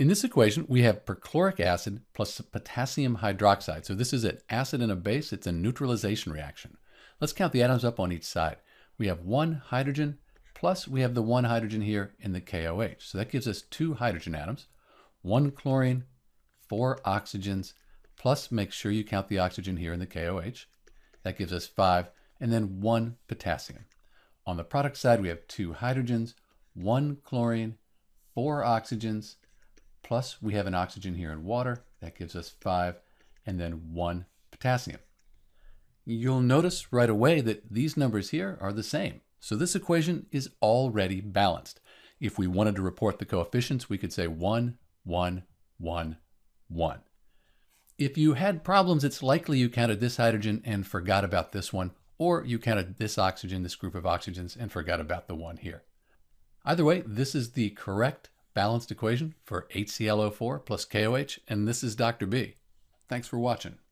In this equation, we have perchloric acid plus potassium hydroxide. So this is an acid and a base. It's a neutralization reaction. Let's count the atoms up on each side. We have one hydrogen, plus we have the one hydrogen here in the KOH. So that gives us two hydrogen atoms, one chlorine, four oxygens, plus make sure you count the oxygen here in the KOH. That gives us five, and then one potassium. On the product side, we have two hydrogens, one chlorine, four oxygens, plus we have an oxygen here in water. That gives us five, and then one potassium. You'll notice right away that these numbers here are the same. So this equation is already balanced. If we wanted to report the coefficients, we could say 1, 1, 1, 1. If you had problems, it's likely you counted this hydrogen and forgot about this one, or you counted this oxygen, this group of oxygens, and forgot about the one here. Either way, this is the correct balanced equation for HClO4 plus KOH, and this is Dr. B. Thanks for watching.